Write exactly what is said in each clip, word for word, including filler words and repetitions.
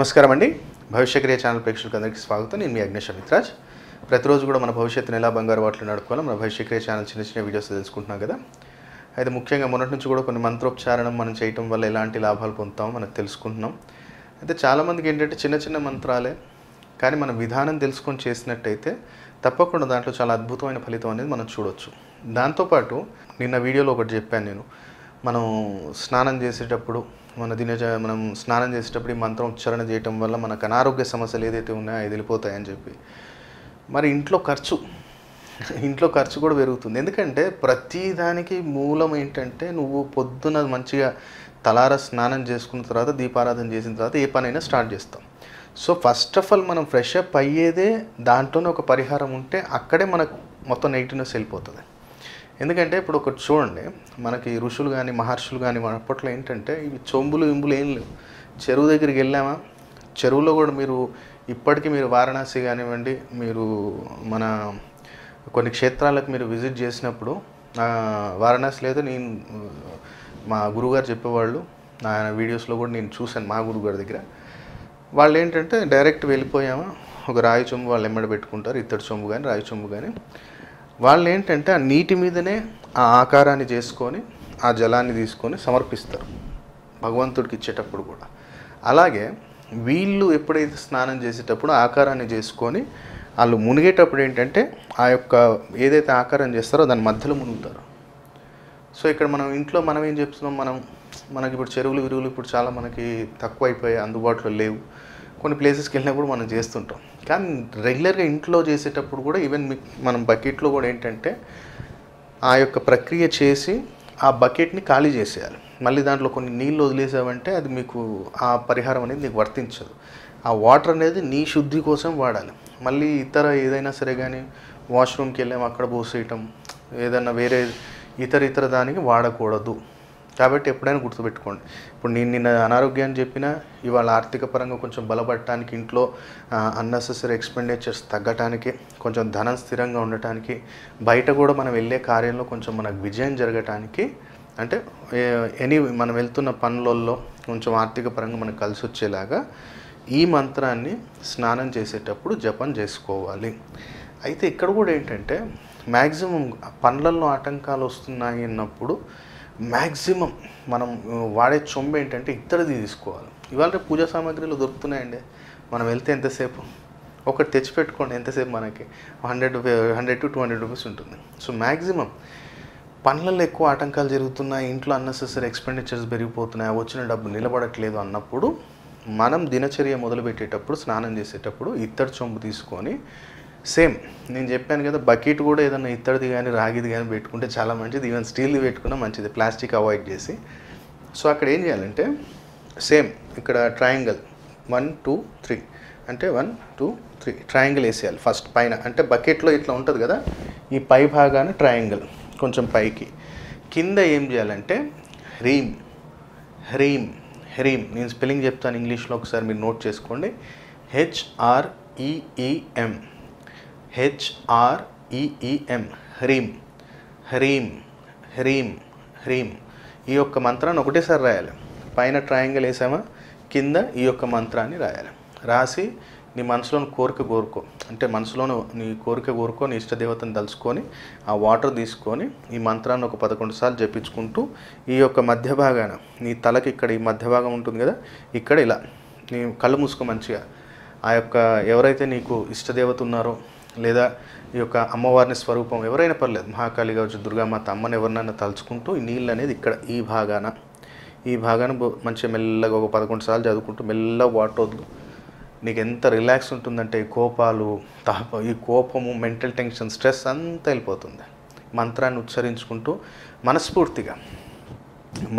నమస్కారం అండి భవిష్యక్రియ ఛానల్ ప్రేక్షకులకు అందరికీ స్వాగతం నేను మీ అగ్నేష్ అమిత్రాజ్ ప్రతిరోజు కూడా మన భవిష్యత్తుని ఎలా బంగారు బాటలో నడపాలో మన భవిష్యక్రియ ఛానల్ చిన్న చిన్న వీడియోస్ తెలుసుకుంటున్నాం కదా అయితే ముఖ్యంగా మొన్నటి నుంచి కూడా కొన్ని మంత్రోపచారణం మనం చేయడం వల్ల ఎలాంటి లాభాలు పొందుతామో మనం తెలుసుకుంటున్నాం అయితే చాలా మందికి ఏంటంటే చిన్న చిన్న మంత్రాలే కానీ మనం విధానం తెలుసుకొని చేసినట్టయితే తప్పకుండా దాంట్లో చాలా అద్భుతమైన ఫలితం అనేది మనం చూడొచ్చు దాంతో పాటు నిన్న వీడియోలో ఒకటి చెప్పాను నేను మనం స్నానం చేసేటప్పుడు మన దినచ మనం స్నానం చేసేటప్పుడు ఈ మంత్రం ఉచ్చారణ చేయడం వల్ల మనకు అనారోగ్య సమస్యలు ఏదైతే ఉన్నాయో అది వెళ్ళిపోతాయని చెప్పి మరి ఇంట్లో ఖర్చు ఇంట్లో ఖర్చు కూడా పెరుగుతుంది ఎందుకంటే ప్రతిదానికి మూలం ఏంటంటే నువ్వు పొద్దున మంచిగా తలార స్నానం చేసుకున్న తర్వాత దీపారాధన చేసిన తర్వాత ఏ పనైనా స్టార్ట్ చేస్తాం సో ఫస్ట్ ఆఫ్ ఆల్ మనం ఫ్రెష్ అప్ అయ్యేదే దాంట్లోనే ఒక పరిహారం ఉంటే అక్కడే మనకు మొత్తం నెగిటివ్నెస్ వెళ్ళిపోతుంది ఎందుకంటే ఇప్పుడు ఒకటి చూడండి మనకి ఋషులు కానీ మహర్షులు కానీ మన అప్పట్లో ఏంటంటే ఇవి చొంబులు ఇంబులు ఏం లేవు చెరువు దగ్గరికి వెళ్ళామా చెరువులో కూడా మీరు ఇప్పటికీ మీరు వారణాసి కానివ్వండి మీరు మన కొన్ని క్షేత్రాలకు మీరు విజిట్ చేసినప్పుడు వారణాసి లేదు నేను మా గురువుగారు చెప్పేవాళ్ళు ఆయన వీడియోస్లో కూడా నేను చూశాను మా గురువుగారి దగ్గర వాళ్ళు ఏంటంటే డైరెక్ట్ వెళ్ళిపోయామా ఒక రాయి చొంబు వాళ్ళు ఎమ్మడి పెట్టుకుంటారు ఇత్తడి చొంబు కానీ రాయి చొంబు కానీ వాళ్ళు ఏంటంటే ఆ నీటి మీదనే ఆ ఆకారాన్ని చేసుకొని ఆ జలాన్ని తీసుకొని సమర్పిస్తారు భగవంతుడికి ఇచ్చేటప్పుడు కూడా అలాగే వీళ్ళు ఎప్పుడైతే స్నానం చేసేటప్పుడు ఆకారాన్ని చేసుకొని వాళ్ళు మునిగేటప్పుడు ఏంటంటే ఆ యొక్క ఏదైతే ఆకారం చేస్తారో దాని మధ్యలో మునుగుతారు సో ఇక్కడ మనం ఇంట్లో మనం ఏం చెప్తున్నాం మనం మనకి ఇప్పుడు చెరువులు విరువులు ఇప్పుడు చాలా మనకి తక్కువ అయిపోయి అందుబాటులో లేవు కొన్ని ప్లేసెస్కి వెళ్ళినప్పుడు మనం చేస్తుంటాం కానీ రెగ్యులర్గా ఇంట్లో చేసేటప్పుడు కూడా ఈవెన్ మనం బకెట్లో కూడా ఏంటంటే ఆ యొక్క ప్రక్రియ చేసి ఆ బకెట్ని ఖాళీ చేసేయాలి మళ్ళీ దాంట్లో కొన్ని నీళ్ళు వదిలేసావంటే అది మీకు ఆ పరిహారం అనేది నీకు వర్తించదు ఆ వాటర్ అనేది నీ శుద్ధి కోసం వాడాలి మళ్ళీ ఇతర ఏదైనా సరే కానీ వాష్రూమ్కి వెళ్ళాము అక్కడ పోసేయటం ఏదైనా వేరే ఇతర ఇతర దానికి వాడకూడదు కాబట్టి ఎప్పుడైనా గుర్తుపెట్టుకోండి ఇప్పుడు నేను నిన్న అనారోగ్యాన్ని చెప్పినా ఇవాళ ఆర్థిక పరంగా కొంచెం బలపడటానికి ఇంట్లో అన్నెసెసరీ ఎక్స్పెండిచర్స్ తగ్గటానికి కొంచెం ధనం స్థిరంగా ఉండటానికి బయట కూడా మనం వెళ్ళే కార్యంలో కొంచెం మనకు విజయం జరగటానికి అంటే ఎనీ మనం వెళ్తున్న పనులలో కొంచెం ఆర్థిక పరంగా మనకు కలిసి వచ్చేలాగా ఈ మంత్రాన్ని స్నానం చేసేటప్పుడు జపం చేసుకోవాలి అయితే ఇక్కడ కూడా ఏంటంటే మ్యాక్సిమం పనులలో ఆటంకాలు వస్తున్నాయి అన్నప్పుడు మ్యాక్సిమం మనం వాడే చొంబు ఏంటంటే ఇత్తడిది తీసుకోవాలి ఇవాళ పూజా సామాగ్రిలు దొరుకుతున్నాయండి మనం వెళ్తే ఎంతసేపు ఒకటి తెచ్చిపెట్టుకోండి ఎంతసేపు మనకి hundred hundred to two hundred rupees ఉంటుంది సో మ్యాక్సిమం పనులలో ఎక్కువ ఆటంకాలు జరుగుతున్నాయి ఇంట్లో అన్నెసెసరీ ఎక్స్పెండిచర్స్ పెరిగిపోతున్నాయి వచ్చిన డబ్బు నిలబడట్లేదు అన్నప్పుడు మనం దినచర్య మొదలుపెట్టేటప్పుడు స్నానం చేసేటప్పుడు ఇత్తడి చొంబు తీసుకొని సేమ్ నేను చెప్పాను కదా బకెట్ కూడా ఏదైనా ఇత్తడిది కానీ రాగిది కానీ పెట్టుకుంటే చాలా మంచిది ఈవెన్ స్టీల్ది పెట్టుకున్నా మంచిది ప్లాస్టిక్ అవాయిడ్ చేసి సో అక్కడ ఏం చేయాలంటే సేమ్ ఇక్కడ ట్రయాంగిల్ వన్ టూ త్రీ అంటే వన్ టూ త్రీ ట్రయాంగిల్ వేసేయాలి ఫస్ట్ పైన అంటే బకెట్లో ఇట్లా ఉంటుంది కదా ఈ పై భాగాన ట్రయాంగిల్ కొంచెం పైకి కింద ఏం చేయాలంటే హ్రీం హ్రీం హ్రీం నేను స్పెల్లింగ్ చెప్తాను ఇంగ్లీష్లో ఒకసారి మీరు నోట్ చేసుకోండి హెచ్ఆర్ఈఈఎం హెచ్ఆర్ఈఈఎం హ్రీం హ్రీం హ్రీం హ్రీం ఈ యొక్క మంత్రాన్ని ఒకటేసారి రాయాలి పైన ట్రయాంగిల్ వేసామా కింద ఈ యొక్క మంత్రాన్ని రాయాలి రాసి నీ మనసులోని కోరిక కోరుకో అంటే మనసులోని నీ కోరిక కోరుకో నీ ఇష్టదేవతను తలుచుకొని ఆ వాటర్ తీసుకొని ఈ మంత్రాన్ని ఒక పదకొండు సార్లు జపించుకుంటూ ఈ యొక్క మధ్య భాగాన నీ తలకి ఇక్కడ ఈ మధ్య భాగం ఉంటుంది కదా ఇక్కడ ఇలా నీ కళ్ళు మూసుకో మంచిగా ఆ యొక్క ఎవరైతే నీకు ఇష్టదేవత ఉన్నారో లేదా ఈ యొక్క అమ్మవారిని స్వరూపం ఎవరైనా పర్లేదు మహాకాళి కావచ్చు దుర్గామాత అమ్మని ఎవరినైనా తలుచుకుంటూ ఈ నీళ్ళు అనేది ఇక్కడ ఈ భాగాన ఈ భాగాన మంచిగా మెల్లగా ఒక పదకొండు సార్లు చదువుకుంటూ మెల్ల వాటర్ వదులు నీకు ఎంత రిలాక్స్ ఉంటుందంటే ఈ కోపాలు తాప ఈ కోపము మెంటల్ టెన్షన్ స్ట్రెస్ అంతా వెళ్ళిపోతుంది మంత్రాన్ని ఉచ్చరించుకుంటూ మనస్ఫూర్తిగా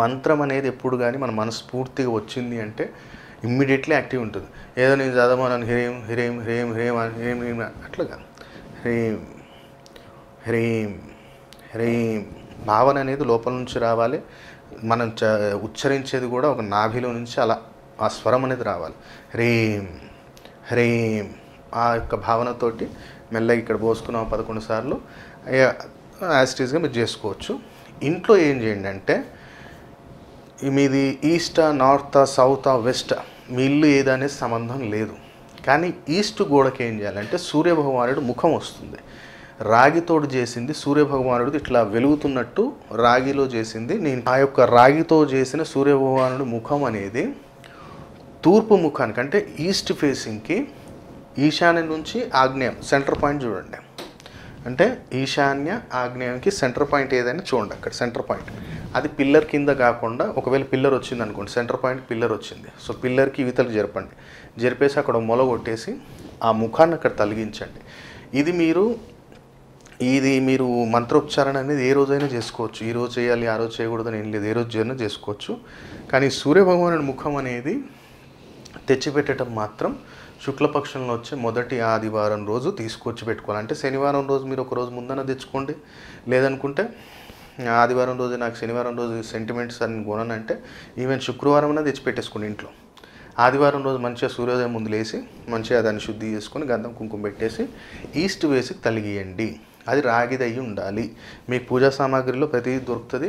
మంత్రం అనేది ఎప్పుడు కానీ మన మనస్ఫూర్తిగా వచ్చింది అంటే ఇమ్మీడియట్లీ యాక్టివ్ ఉంటుంది ఏదో నేను చదవమన్నాను హ్రీం హ్రీం హ్రీం హ్రీం హ్రీం హ్రీం అట్లాగా హ్రీం హ్రీం హ్రీం భావన అనేది లోపల నుంచి రావాలి మనం చ ఉచ్చరించేది కూడా ఒక నాభిలో నుంచి అలా ఆ స్వరం అనేది రావాలి హ్రీం హ్రీం ఆ యొక్క భావనతోటి మెల్లగా ఇక్కడ పోసుకున్నాం పదకొండు సార్లు యాస్టీస్గా మీరు చేసుకోవచ్చు ఇంట్లో ఏం చేయండి అంటే మీది ఈస్టా నార్తా సౌతా వెస్టా మీ ఇల్లు ఏదనే సంబంధం లేదు. కానీ ఈస్ట్ గోడకి ఏం చేయాలంటే సూర్యభగవానుడు ముఖం వస్తుంది. రాగితోడు చేసింది సూర్యభగవానుడు ఇట్లా వెలుగుతున్నట్టు రాగిలో చేసింది. నేను ఆ యొక్క రాగితో చేసిన సూర్యభగవానుడు ముఖం అనేది తూర్పు ముఖానికి అంటే ఈస్ట్ ఫేసింగ్కి ఈశాన్యం నుంచి ఆగ్నేయం సెంటర్ పాయింట్ చూడండి. అంటే ఈశాన్య ఆగ్నేయంకి సెంటర్ పాయింట్ ఏదైనా చూడండి, అక్కడ సెంటర్ పాయింట్ అది పిల్లర్ కింద కాకుండా, ఒకవేళ పిల్లర్ వచ్చింది అనుకోండి, సెంటర్ పాయింట్ పిల్లర్ వచ్చింది, సో పిల్లర్కి ఇవితలు జరపండి. జరిపేసి అక్కడ మొల కొట్టేసి ఆ ముఖాన్ని అక్కడ తొలగించండి. ఇది మీరు ఇది మీరు మంత్రోచ్చారణ అనేది ఏ రోజైనా చేసుకోవచ్చు. ఈ రోజు చేయాలి ఆ రోజు చేయకూడదని ఏం లేదు, ఏ రోజు అయినా చేసుకోవచ్చు. కానీ సూర్యభగవానుడి ముఖం అనేది తెచ్చిపెట్టడం మాత్రం శుక్లపక్షంలో వచ్చే మొదటి ఆదివారం రోజు తీసుకొచ్చి పెట్టుకోవాలి. అంటే శనివారం రోజు మీరు ఒకరోజు ముందన తెచ్చుకోండి, లేదనుకుంటే ఆదివారం రోజు నాకు శనివారం రోజు సెంటిమెంట్స్ అని కొనంటే ఈవెన్ శుక్రవారం అనేది తెచ్చిపెట్టేసుకోండి ఇంట్లో. ఆదివారం రోజు మంచిగా సూర్యోదయం ముందు లేసి మంచిగా దాన్ని శుద్ధి చేసుకొని గంధం కుంకుమ పెట్టేసి ఈస్ట్ వేసి తలిగియండి. అది రాగిది అయి ఉండాలి. మీకు పూజా సామాగ్రిలో ప్రతిదీ దొరుకుతుంది.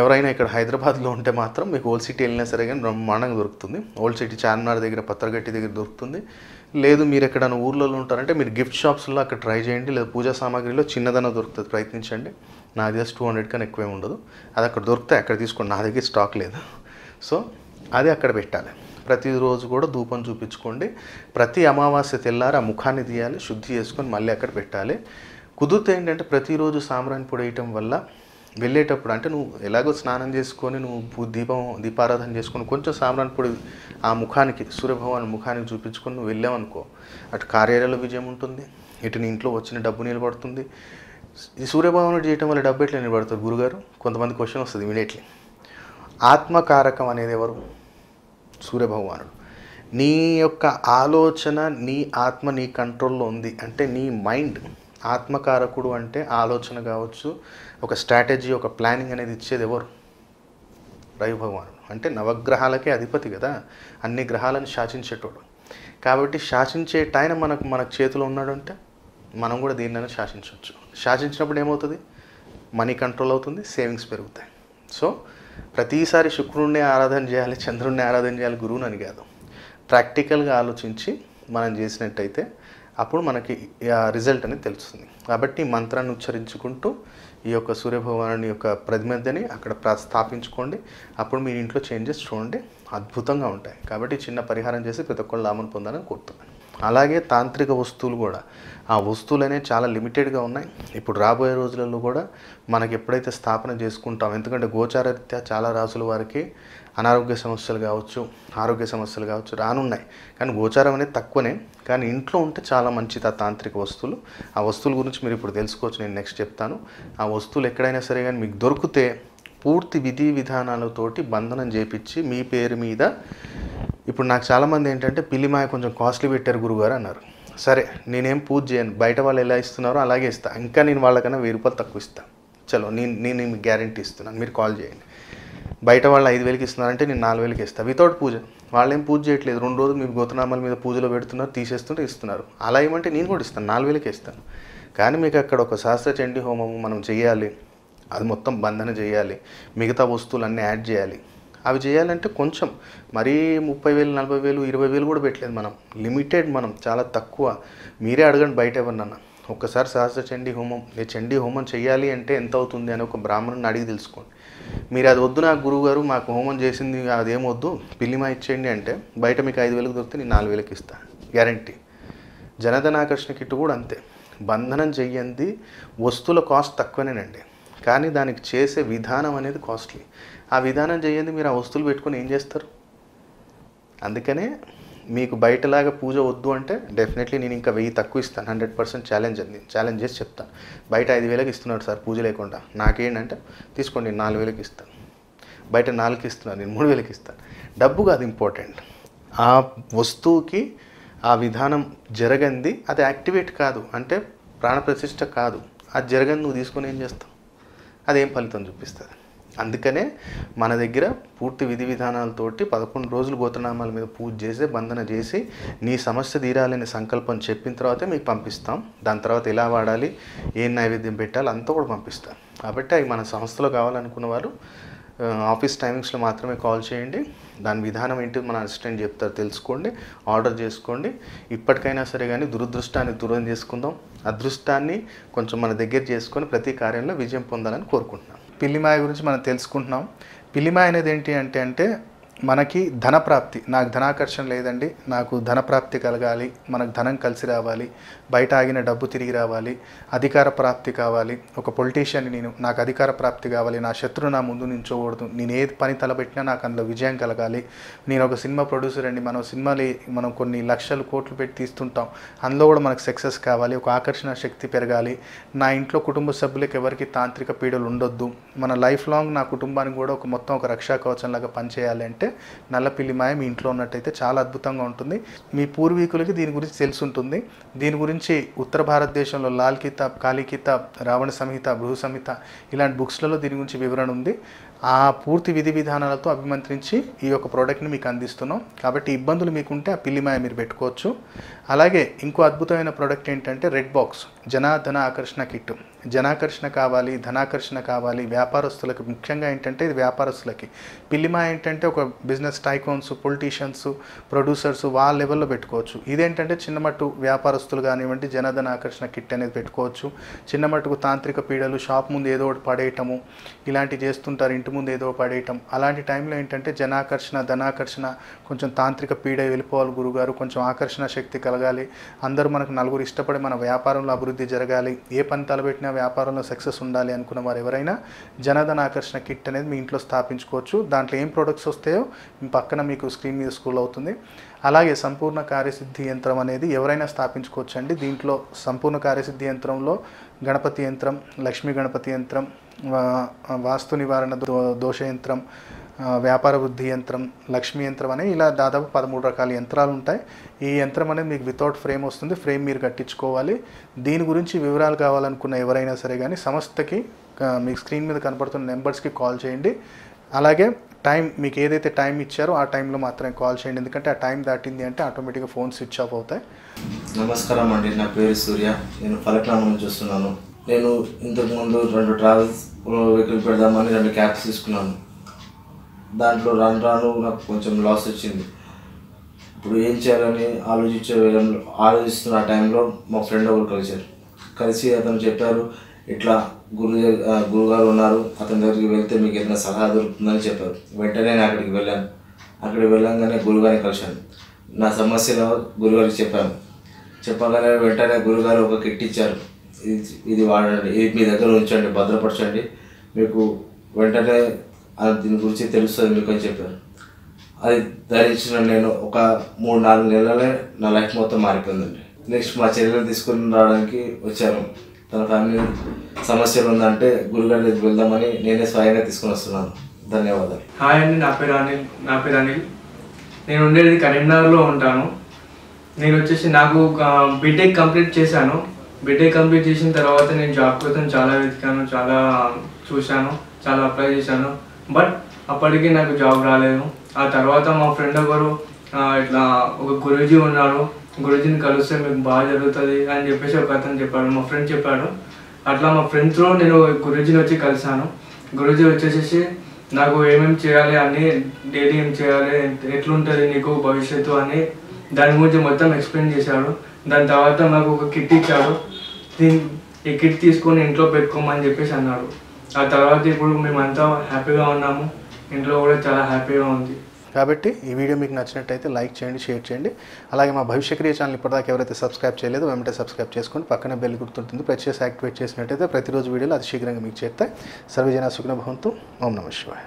ఎవరైనా ఇక్కడ హైదరాబాద్లో ఉంటే మాత్రం మీకు ఓల్డ్ సిటీ వెళ్ళినా సరే కానీ బ్రహ్మాండంగా దొరుకుతుంది. ఓల్డ్ సిటీ చార్మినార్ దగ్గర, పత్రగట్టి దగ్గర దొరుకుతుంది. లేదు మీరు ఎక్కడైనా ఊర్లలో ఉంటారంటే మీరు గిఫ్ట్ షాప్స్లో అక్కడ ట్రై చేయండి. లేదా పూజా సామాగ్రిలో చిన్నదన దొరుకుతుంది, ప్రయత్నించండి. నా దగ్గర టూ హండ్రెడ్ కన్నా ఎక్కువే ఉండదు, అది అక్కడ దొరుకుతాయి, అక్కడ తీసుకోండి. నా దగ్గర స్టాక్ లేదు, సో అది అక్కడ పెట్టాలి. ప్రతిరోజు కూడా ధూపం చూపించుకోండి. ప్రతి అమావాస్య తెల్లారి ఆ ముఖాన్ని తీయాలి, శుద్ధి చేసుకొని మళ్ళీ అక్కడ పెట్టాలి. కుదిరితే ఏంటంటే ప్రతిరోజు సాంబ్రాణి పొడి వేయటం వల్ల వెళ్ళేటప్పుడు అంటే నువ్వు ఎలాగో స్నానం చేసుకొని నువ్వు దీపం దీపారాధన చేసుకొని కొంచెం సాంబ్రాణి పొడి ఆ ముఖానికి సూర్యభగవాన్ ముఖానికి చూపించుకొని నువ్వు వెళ్ళావనుకో, అటు కార్యాలయంలో విజయం ఉంటుంది, ఇటు నీ ఇంట్లో వచ్చిన డబ్బు నిలబడుతుంది. ఈ సూర్యభగవానుడు చేయటం వల్ల డబ్బు ఎట్లా నిలబడుతుంది గురుగారు? కొంతమంది క్వశ్చన్ వస్తుంది ఇమీడియట్లీ. ఆత్మకారకం అనేది ఎవరు? సూర్యభగవానుడు. నీ యొక్క ఆలోచన, నీ ఆత్మ నీ కంట్రోల్లో ఉంది అంటే నీ మైండ్ ఆత్మకారకుడు. అంటే ఆలోచన కావచ్చు, ఒక స్ట్రాటజీ, ఒక ప్లానింగ్ అనేది ఇచ్చేది ఎవరు? రవి భగవానుడు. అంటే నవగ్రహాలకే అధిపతి కదా, అన్ని గ్రహాలను శాసించేటోడు. కాబట్టి శాసించేట ఆయన మనకు మన చేతిలో ఉన్నాడు అంటే మనం కూడా దీన్నైనా శాసించవచ్చు. శాసించినప్పుడు ఏమవుతుంది? మనీ కంట్రోల్ అవుతుంది, సేవింగ్స్ పెరుగుతాయి. సో ప్రతిసారి శుక్రుడిని ఆరాధన చేయాలి, చంద్రుడిని ఆరాధన చేయాలి, గురువుని అని కాదు. ప్రాక్టికల్గా ఆలోచించి మనం చేసినట్టయితే అప్పుడు మనకి ఆ రిజల్ట్ అనేది తెలుస్తుంది. కాబట్టి మంత్రాన్ని ఉచ్చరించుకుంటూ ఈ యొక్క సూర్యభగవాను యొక్క ప్రతిమధ్యని అక్కడ ప్రస్థాపించుకోండి. అప్పుడు మీరు ఇంట్లో చేంజెస్ చూడండి, అద్భుతంగా ఉంటాయి. కాబట్టి చిన్న పరిహారం చేసి ప్రతి ఒక్కళ్ళు లాభం పొందాలని కోరుతున్నాను. అలాగే తాంత్రిక వస్తువులు కూడా, ఆ వస్తువులు అనేవి చాలా లిమిటెడ్గా ఉన్నాయి. ఇప్పుడు రాబోయే రోజులలో కూడా మనకి ఎప్పుడైతే స్థాపన చేసుకుంటాం, ఎందుకంటే గోచారరీత్యా చాలా రాసుల వారికి అనారోగ్య సమస్యలు కావచ్చు, ఆరోగ్య సమస్యలు కావచ్చు రానున్నాయి. కానీ గోచారం అనేది తక్కువనే, కానీ ఇంట్లో ఉంటే చాలా మంచిది ఆ తాంత్రిక వస్తువులు. ఆ వస్తువుల గురించి మీరు ఇప్పుడు తెలుసుకోవచ్చు, నేను నెక్స్ట్ చెప్తాను. ఆ వస్తువులు ఎక్కడైనా సరే కానీ మీకు దొరికితే పూర్తి విధి విధానాలతోటి బంధనం చేయించి మీ పేరు మీద. ఇప్పుడు నాకు చాలామంది ఏంటంటే పిల్లిమాయ కొంచెం కాస్ట్లీ పెట్టారు గురుగారు అన్నారు. సరే, నేనేం పూజ చేయను, బయట వాళ్ళు ఎలా ఇస్తున్నారో అలాగే ఇస్తాను. ఇంకా నేను వాళ్ళకన్నా వెయ్యి రూపాయలు తక్కువ ఇస్తాను. చలో నేను నేను మీకు గ్యారంటీ ఇస్తున్నాను, మీరు కాల్ చేయండి. బయట వాళ్ళు ఐదు వేలకి ఇస్తున్నారంటే నేను నాలుగు వేలకి ఇస్తాను వితౌట్ పూజ. వాళ్ళేం పూజ చేయట్లేదు, రెండు రోజులు మీరు గోతనామాల మీద పూజలో పెడుతున్నారు, తీసేస్తుంటే ఇస్తున్నారు. అలా ఏమంటే నేను కూడా ఇస్తాను, నాలుగు వేలకే ఇస్తాను. కానీ మీకు అక్కడ ఒక శాస్త్ర చండీ హోమము మనం చేయాలి, అది మొత్తం బంధన చేయాలి, మిగతా వస్తువులు అన్నీ యాడ్ చేయాలి. అవి చేయాలంటే కొంచెం మరీ ముప్పై వేలు నలభై వేలు ఇరవై వేలు కూడా పెట్టలేదు, మనం లిమిటెడ్, మనం చాలా తక్కువ. మీరే అడగండి బయట ఎవరినన్నా, ఒక్కసారి సహస్ర చండీ హోమం, నేను చండీ హోమం చేయాలి అంటే ఎంత అవుతుంది అని ఒక బ్రాహ్మణుని అడిగి తెలుసుకోండి. మీరు అది వద్దు నాకు గురువుగారు, మాకు హోమం చేసింది అదేమొద్దు, పిల్లిమా ఇచ్చేయండి అంటే బయట మీకు ఐదు వేలకు దొరికితే నేను నాలుగు వేలకు ఇస్తాను గ్యారంటీ. జనధన ఆకర్షణ కిట్టు కూడా అంతే, బంధనం చెయ్యండి. వస్తువుల కాస్ట్ తక్కువనేనండి, కానీ దానికి చేసే విధానం అనేది కాస్ట్లీ. ఆ విధానం చేయండి, మీరు ఆ వస్తువులు పెట్టుకొని ఏం చేస్తారు? అందుకనే మీకు బయటలాగా పూజ వద్దు అంటే డెఫినెట్లీ నేను ఇంకా వెయ్యి తక్కువ ఇస్తాను, హండ్రెడ్ పర్సెంట్ ఛాలెంజ్ అండి, ఛాలెంజ్ చేసి చెప్తాను. బయట ఐదు వేలకు ఇస్తున్నాడు సార్ పూజ లేకుండా, నాకేంటంటే తీసుకోండి నేను నాలుగు వేలకు ఇస్తాను, బయట నాలుగుకి ఇస్తున్నాను నేను మూడు వేలకు ఇస్తాను. డబ్బు కాదు ఇంపార్టెంట్, ఆ వస్తువుకి ఆ విధానం జరగంది, అది యాక్టివేట్ కాదు అంటే ప్రాణప్రతిష్ఠ కాదు. అది జరగంది నువ్వు తీసుకొని ఏం చేస్తావు? అదేం ఫలితం చూపిస్తుంది? అందుకనే మన దగ్గర పూర్తి విధి విధానాలతోటి పదకొండు రోజులు గోత్రనామాల మీద పూజ చేసి బంధన చేసి నీ సమస్య తీరాలనే సంకల్పం చెప్పిన తర్వాతే మీకు పంపిస్తాం. దాని తర్వాత ఎలా వాడాలి, ఏం నైవేద్యం పెట్టాలి అంతా కూడా పంపిస్తాం. కాబట్టి అవి మన సంస్థలో కావాలనుకున్న వారు ఆఫీస్ టైమింగ్స్లో మాత్రమే కాల్ చేయండి. దాని విధానం ఏంటి మన అసిస్టెంట్ చెప్తారు, తెలుసుకోండి, ఆర్డర్ చేసుకోండి. ఇప్పటికైనా సరే కానీ దురదృష్టాన్ని దూరం చేసుకుందాం, అదృష్టాన్ని కొంచెం మన దగ్గర చేసుకొని ప్రతి కార్యంలో విజయం పొందాలని కోరుకుంటున్నాం. పిల్లిమాయ గురించి మనం తెలుసుకుంటున్నాం. పిల్లిమాయ అనేది ఏంటి అంటే అంటే మనకి ధనప్రాప్తి, నాకు ధనాకర్షణ లేదండి, నాకు ధనప్రాప్తి కలగాలి, మనకు ధనం కలిసి రావాలి, బయట ఆగిన డబ్బు తిరిగి రావాలి, అధికార ప్రాప్తి కావాలి, ఒక పొలిటీషియన్ నేను, నాకు అధికార ప్రాప్తి కావాలి, నా శత్రువు నా ముందు నించోకూడదు, నేను ఏ పని తలబెట్టినా నాకు అందులో విజయం కలగాలి, నేను ఒక సినిమా ప్రొడ్యూసర్ అండి, మనం సినిమాలు మనం కొన్ని లక్షలు కోట్లు పెట్టి తీస్తుంటాం, అందులో కూడా మనకు సక్సెస్ కావాలి, ఒక ఆకర్షణ శక్తి పెరగాలి, నా ఇంట్లో కుటుంబ సభ్యులకు ఎవరికి తాంత్రిక పీడలు ఉండొద్దు, మన లైఫ్ లాంగ్ నా కుటుంబానికి కూడా ఒక మొత్తం ఒక రక్షా కవచంలాగా పనిచేయాలి అంటే నల్ల పిల్లిమాయ మీ ఇంట్లో ఉన్నట్టయితే చాలా అద్భుతంగా ఉంటుంది. మీ పూర్వీకులకి దీని గురించి తెలుసుంటుంది. దీని గురించి ఉత్తర భారతదేశంలో లాల్ కితాబ్, కాళీ కితాబ్, రావణ సంహిత, బృహ సంహిత ఇలాంటి బుక్స్లలో దీని గురించి వివరణ ఉంది. ఆ పూర్తి విధి విధానాలతో అభిమంత్రించి ఈ యొక్క ప్రోడక్ట్ని మీకు అందిస్తున్నాం. కాబట్టి ఇబ్బందులు మీకుంటే ఆ పిల్లిమాయ మీరు పెట్టుకోవచ్చు. అలాగే ఇంకో అద్భుతమైన ప్రోడక్ట్ ఏంటంటే రెడ్ బాక్స్ జనాధన ఆకర్షణ కిట్. జనాకర్షణ కావాలి, ధనాకర్షణ కావాలి, వ్యాపారస్తులకు ముఖ్యంగా ఏంటంటే ఇది వ్యాపారస్తులకి. పిల్లిమాయ ఏంటంటే ఒక బిజినెస్ టైకోన్స్, పొలిటీషియన్స్, ప్రొడ్యూసర్స్ వాళ్ళ లెవెల్లో పెట్టుకోవచ్చు. ఇదేంటంటే చిన్న మట్టు వ్యాపారస్తులు కానివ్వండి జనాధన ఆకర్షణ కిట్ అనేది పెట్టుకోవచ్చు. చిన్న మట్టుకు తాంత్రిక పీడలు, షాప్ ముందు ఏదో ఒకటి పడేయటము ఇలాంటివి చేస్తుంటారు, ఇంటి ముందు ఏదో పడేయటం. అలాంటి టైంలో ఏంటంటే జనాకర్షణ, ధనాకర్షణ, కొంచెం తాంత్రిక పీడ వెళ్ళిపోవాలి గురుగారు, కొంచెం ఆకర్షణ శక్తి కలగాలి, అందరూ మనకు నలుగురు ఇష్టపడి మన వ్యాపారంలో అభివృద్ధి జరగాలి, ఏ పని తలబెట్టినా వ్యాపారంలో సక్సెస్ ఉండాలి అనుకున్న వారు ఎవరైనా జనధన ఆకర్షణ కిట్ అనేది మీ ఇంట్లో స్థాపించుకోవచ్చు. దాంట్లో ఏం ప్రొడక్ట్స్ వస్తాయో పక్కన మీకు స్క్రీన్ మీద స్క్రోల్ అవుతుంది. అలాగే సంపూర్ణ కార్యసిద్ధి యంత్రం అనేది ఎవరైనా స్థాపించుకోవచ్చు అండి. దీంట్లో సంపూర్ణ కార్యసిద్ధి యంత్రంలో గణపతి యంత్రం, లక్ష్మీ గణపతి యంత్రం, వాస్తు నివారణ దోష యంత్రం, వ్యాపార వృద్ధి యంత్రం, లక్ష్మీ యంత్రం అనే ఇలా దాదాపు పదమూడు రకాల యంత్రాలు ఉంటాయి. ఈ యంత్రం అనేది మీకు వితౌట్ ఫ్రేమ్ వస్తుంది, ఫ్రేమ్ మీరు కట్టించుకోవాలి. దీని గురించి వివరాలు కావాలనుకున్న ఎవరైనా సరే కానీ సంస్థకి మీకు స్క్రీన్ మీద కనపడుతున్న నెంబర్స్కి కాల్ చేయండి. అలాగే టైం మీకు ఏదైతే టైం ఇచ్చారో ఆ టైంలో మాత్రమే కాల్ చేయండి, ఎందుకంటే ఆ టైం దాటింది అంటే ఆటోమేటిక్గా ఫోన్ స్విచ్ ఆఫ్ అవుతాయి. నమస్కారం అండి, నా పేరు సూర్య, నేను ఫలక్నామా నుంచి వస్తున్నాను. నేను ఇంతకుముందు రెండు ట్రావెల్స్ వెహికల్ పెడదామని రెండు క్యాబ్స్ తీసుకున్నాను. దాంట్లో రాను రాను నాకు కొంచెం లాస్ వచ్చింది. ఇప్పుడు ఏం చేయాలని ఆలోచించే వేళలో ఆలోచిస్తున్న ఆ టైంలో మా ఫ్రెండ్ ఒకరు కలిశారు. కలిసి అతను చెప్పారు ఇట్లా గురు గురుగారు ఉన్నారు, అతని దగ్గరికి వెళ్తే మీకు ఏదైనా సలహా దొరుకుతుందని చెప్పారు. వెంటనే నేను అక్కడికి వెళ్ళాను. అక్కడికి వెళ్ళంగానే గురుగారిని కలిశాను. నా సమస్యలో గురుగారికి చెప్పాను. చెప్పగానే వెంటనే గురుగారు ఒక కిట్ ఇచ్చారు. ఇది ఇది వాడండి, ఇది మీ దగ్గర ఉంచండి, భద్రపరచండి, మీకు వెంటనే దీని గురించి తెలుస్తుంది మీకు అని చెప్పారు. అది ధరించిన నేను ఒక మూడు నాలుగు నెలలే నా లైఫ్ మొత్తం మారిపోయిందండి. నెక్స్ట్ మా చెల్లెలు తీసుకుని రావడానికి వచ్చాను. తన ఫ్యామిలీ సమస్యలు ఉందంటే గురుగారి దగ్గరికి వెళ్దామని నేనే స్వయంగా తీసుకుని వస్తున్నాను. ధన్యవాదాలు. హాయ్ అండి, నా పేరు అనిల్. నా పేరు అనిల్ నేను ఉండేది కరీంనగర్లో ఉంటాను. నేను వచ్చేసి నాకు బీటెక్ కంప్లీట్ చేశాను. బీటెక్ కంప్లీట్ చేసిన తర్వాత నేను జాబ్ కోసం చాలా వెతికాను, చాలా చూశాను, చాలా అప్లై చేశాను. బట్ అప్పటికీ నాకు జాబ్ రాలేదు. ఆ తర్వాత మా ఫ్రెండ్ ఒకరు ఇట్లా ఒక గురూజీ ఉన్నారు, గురూజీని కలిస్తే మీకు బాగా జరుగుతుంది అని చెప్పేసి ఒక అతను చెప్పాడు, మా ఫ్రెండ్ చెప్పాడు. అట్లా మా ఫ్రెండ్తో నేను గురూజీని వచ్చి కలిశాను. గురూజీ వచ్చేసేసి నాకు ఏమేమి చేయాలి అని, డైలీ ఏం చేయాలి, ఎట్లుంటుంది నీకు భవిష్యత్తు అని దాని గురించి మొత్తం ఎక్స్ప్లెయిన్ చేశాడు. దాని తర్వాత నాకు ఒక కిట్ ఇచ్చాడు. దీని ఈ కిట్ తీసుకొని ఇంట్లో పెట్టుకోమని చెప్పేసి అన్నాడు. ఆ తర్వాత ఇప్పుడు మేమంతా హ్యాపీగా ఉన్నాము, ఇంట్లో కూడా చాలా హ్యాపీగా ఉంది. కాబట్టి ఈ వీడియో మీకు నచ్చినట్టయితే లైక్ చేయండి, షేర్ చేయండి. అలాగే మా భవిష్య క్రియ ఛానల్ ఇప్పటిదాకా ఎవరైతే సబ్స్క్రైబ్ చేయలేదో వెంటనే సబ్స్క్రైబ్ చేసుకొని పక్కన బెల్ గుర్తుంటుంది, ప్రెస్ చేసి యాక్టివేట్ చేసినట్టయితే ప్రతిరోజు వీడియోలు అది శీఘ్రంగా మీకు చేస్తాయి. సర్వే జనా సుఖినో భవంతు. ఓం నమః శివాయ.